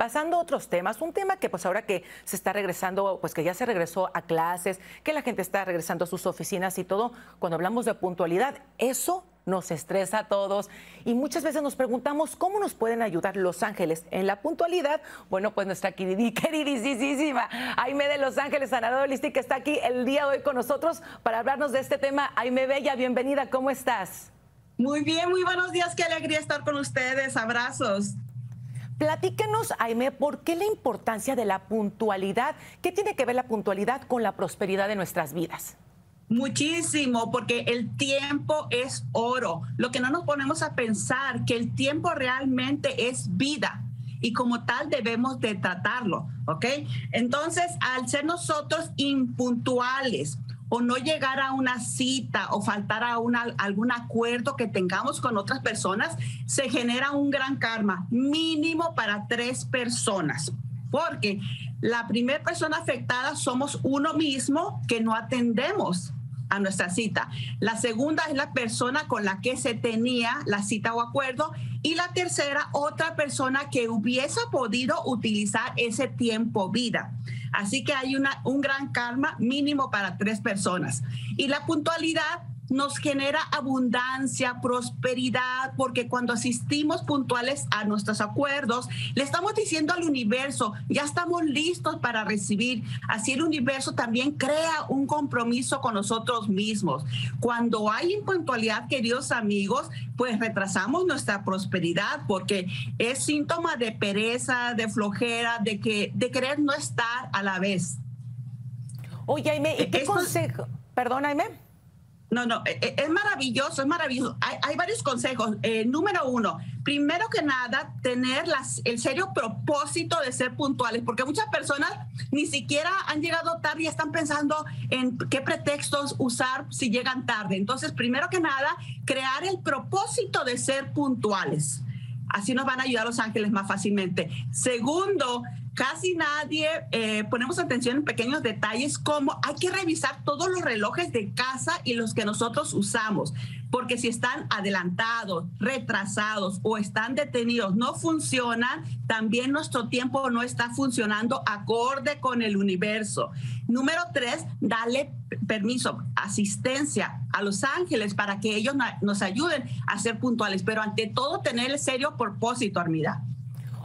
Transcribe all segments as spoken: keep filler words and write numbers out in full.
pasando a otros temas, un tema que pues ahora que se está regresando, pues que ya se regresó a clases, que la gente está regresando a sus oficinas y todo, cuando hablamos de puntualidad, eso nos estresa a todos y muchas veces nos preguntamos cómo nos pueden ayudar Los Ángeles en la puntualidad. Bueno, pues nuestra queridísima Aymee de Los Ángeles, sanadora holística, está aquí el día de hoy con nosotros para hablarnos de este tema. Aymee Bella, bienvenida, ¿cómo estás? Muy bien, muy buenos días, qué alegría estar con ustedes, abrazos. Platícanos, Aymee, ¿por qué la importancia de la puntualidad? ¿Qué tiene que ver la puntualidad con la prosperidad de nuestras vidas? Muchísimo, porque el tiempo es oro. Lo que no nos ponemos a pensar que el tiempo realmente es vida y como tal debemos de tratarlo, ¿ok? Entonces, al ser nosotros impuntuales o no llegar a una cita o faltar a una, algún acuerdo que tengamos con otras personas, se genera un gran karma mínimo para tres personas. Porque la primera persona afectada somos uno mismo que no atendemos a nuestra cita. La segunda es la persona con la que se tenía la cita o acuerdo. Y la tercera, otra persona que hubiese podido utilizar ese tiempo vida. Así que hay una, un gran karma mínimo para tres personas. Y la puntualidad nos genera abundancia, prosperidad, porque cuando asistimos puntuales a nuestros acuerdos, le estamos diciendo al universo, ya estamos listos para recibir. Así el universo también crea un compromiso con nosotros mismos. Cuando hay impuntualidad, queridos amigos, pues retrasamos nuestra prosperidad porque es síntoma de pereza, de flojera, de, que, de querer no estar a la vez. Oye, Aymee, ¿y qué consejo? Perdón, Aymee. No, no, es maravilloso, es maravilloso. Hay, hay varios consejos. Eh, número uno, primero que nada, tener las, el serio propósito de ser puntuales, porque muchas personas ni siquiera han llegado tarde y están pensando en qué pretextos usar si llegan tarde. Entonces, primero que nada, crear el propósito de ser puntuales. Así nos van a ayudar los ángeles más fácilmente. Segundo, casi nadie eh, ponemos atención en pequeños detalles como hay que revisar todos los relojes de casa y los que nosotros usamos, porque si están adelantados, retrasados o están detenidos, no funcionan, también nuestro tiempo no está funcionando acorde con el universo. Número tres, darle permiso, asistencia a los ángeles para que ellos nos ayuden a ser puntuales, pero ante todo tener el serio propósito, Armida.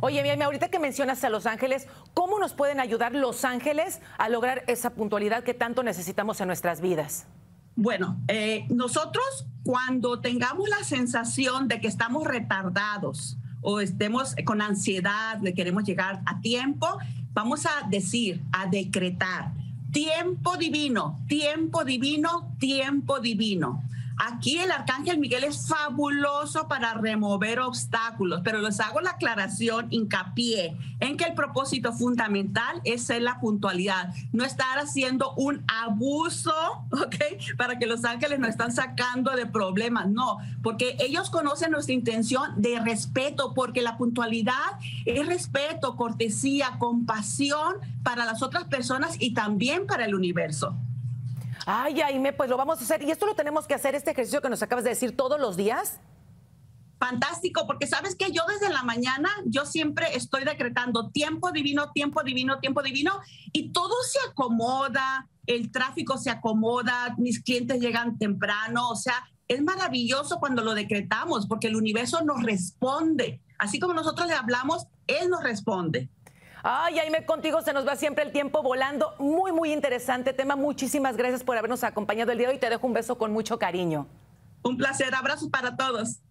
Oye, Aymee, ahorita que mencionas a Los Ángeles, ¿cómo nos pueden ayudar Los Ángeles a lograr esa puntualidad que tanto necesitamos en nuestras vidas? Bueno, eh, nosotros cuando tengamos la sensación de que estamos retardados o estemos con ansiedad, de queremos llegar a tiempo, vamos a decir, a decretar, tiempo divino, tiempo divino, tiempo divino. Aquí el Arcángel Miguel es fabuloso para remover obstáculos, pero les hago la aclaración, hincapié, en que el propósito fundamental es ser la puntualidad, no estar haciendo un abuso, ¿ok? Para que los ángeles nos están sacando de problemas, no, porque ellos conocen nuestra intención de respeto, porque la puntualidad es respeto, cortesía, compasión para las otras personas y también para el universo. Ay, Aymee, pues lo vamos a hacer. ¿Y esto lo tenemos que hacer, este ejercicio que nos acabas de decir, todos los días? Fantástico, porque sabes que yo desde la mañana, yo siempre estoy decretando tiempo divino, tiempo divino, tiempo divino, y todo se acomoda, el tráfico se acomoda, mis clientes llegan temprano, o sea, es maravilloso cuando lo decretamos, porque el universo nos responde. Así como nosotros le hablamos, él nos responde. Ay, Aymee, contigo se nos va siempre el tiempo volando. Muy, muy interesante tema. Muchísimas gracias por habernos acompañado el día de hoy. Te dejo un beso con mucho cariño. Un placer. Abrazos para todos.